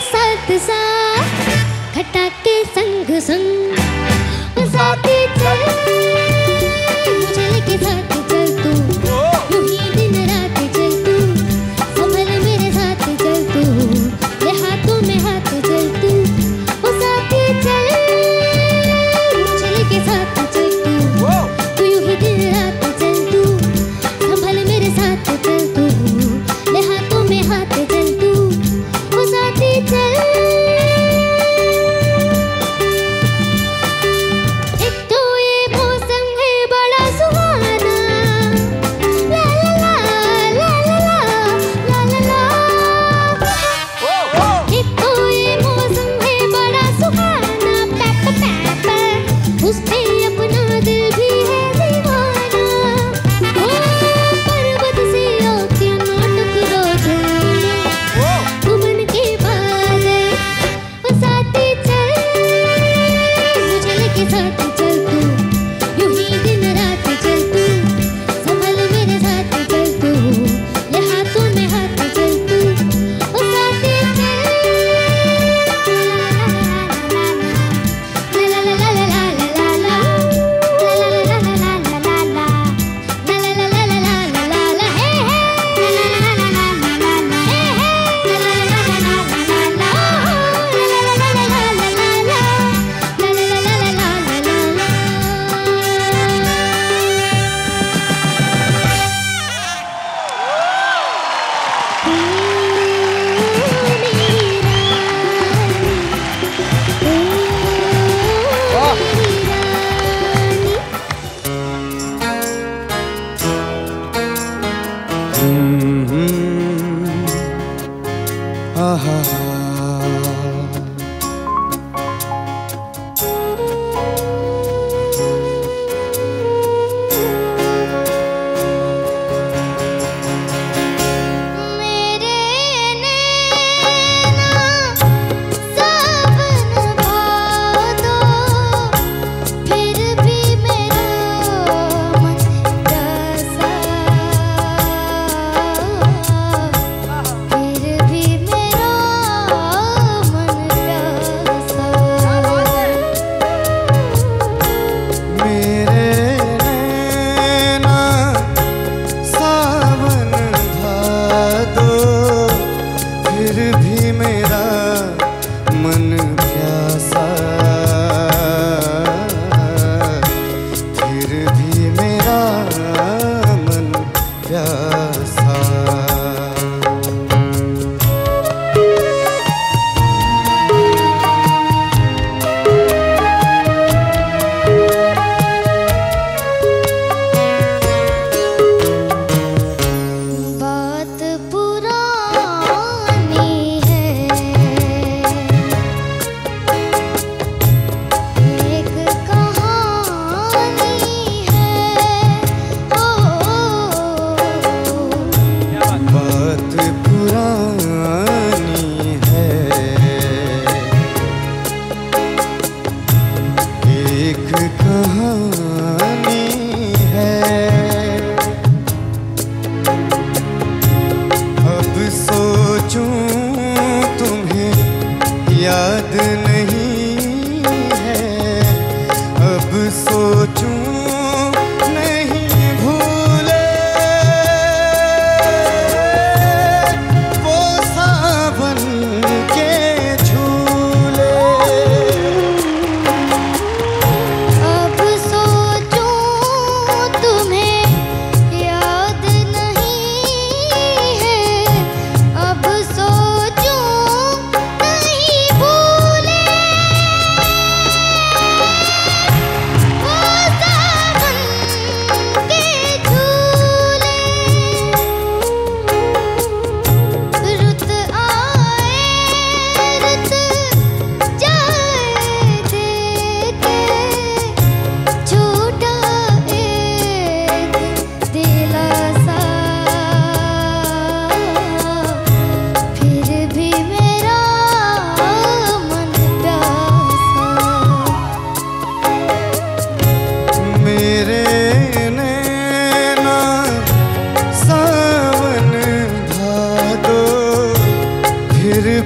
साथ साथ खटा के संग संग साथी चल चल के साथ चल तू यूं ही दिन रात चल तू संभल मेरे साथ चल तू ये हाथों में हाथ चल तू वो साथी चल चल के साथ चल तू तू यूं ही दिन रात चल तू संभल मेरे साथ चल तू ये हाथों में हाथ चल तू वो साथी चल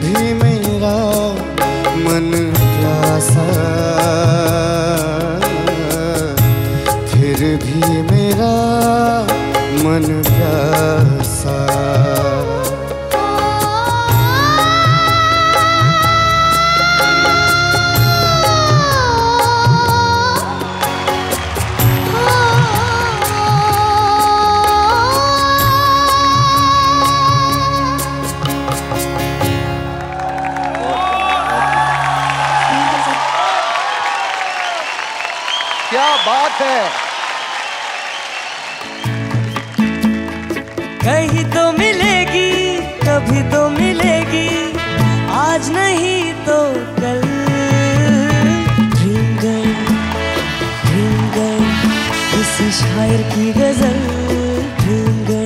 भी मेरा मन प्यासा, फिर भी मेरा मन प्यासा। क्या बात है। कहीं तो मिलेगी, कभी तो मिलेगी, आज नहीं तो कल। ड्रीम गर्ल किसी शायर की गजल। ड्रीम गर्ल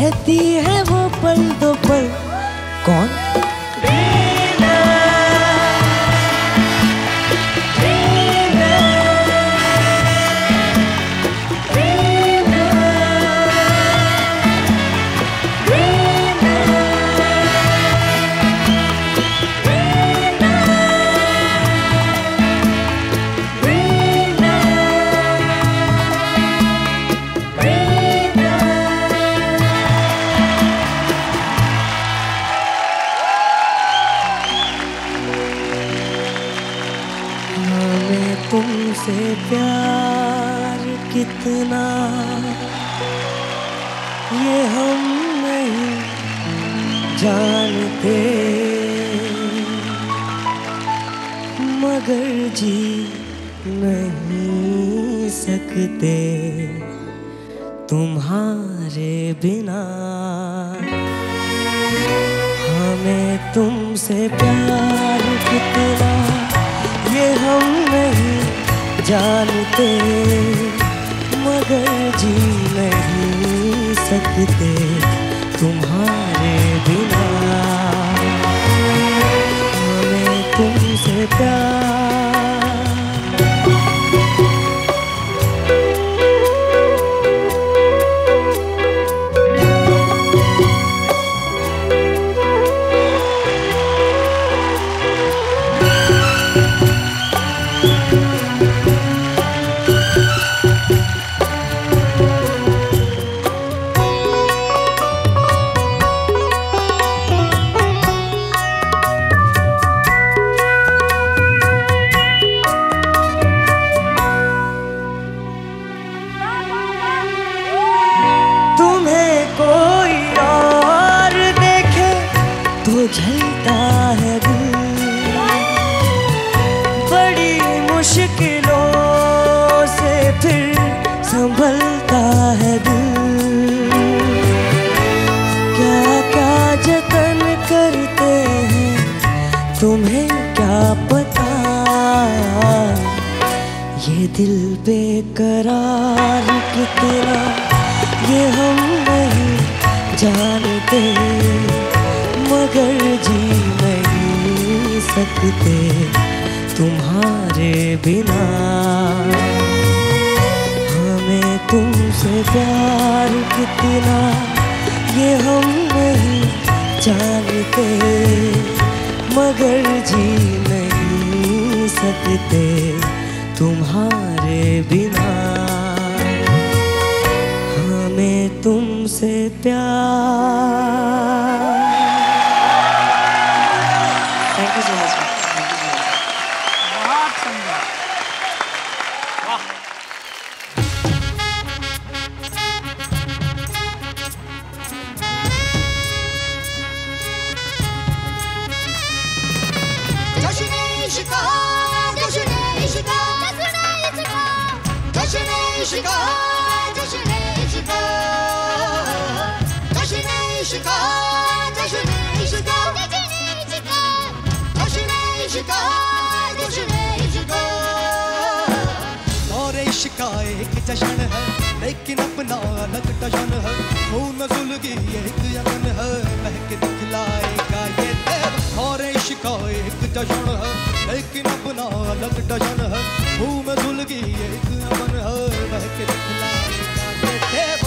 रहती है वो पल दो पल। कौन? रीना, रीना, रीना, रीना, रीना, रीना, रीना। तुमसे प्यार कितना ये हम नहीं जानते, मगर जी नहीं सकते तुम्हारे बिना। हमें तुमसे प्यार कितना ये हम नहीं जानते, मगर जी नहीं सकते तुम्हारे बिना। हमें तुमसे प्यार। मुश्किलों से फिर संभलता है दिल। क्या क्या जतन करते हैं तुम्हें क्या पता, ये दिल बेकरार कितना ये हम नहीं जानते, मगर जी नहीं सकते तुम्हारे बिना। हमें तुमसे प्यार कितना ये हम नहीं जानते, मगर जी नहीं सकते तुम्हारे बिना। हमें तुमसे प्यार। Thank you so much. शिकाए कि जश्न है लेकिन अपना अलग टशन है खून सुलगी एक यमन है बहके दिखलाएगा ये देव और शिकाए कि जश्न है लेकिन अपना अलग टशन है खून सुलगी एक यमन है बहके दिखलाएगा ये देव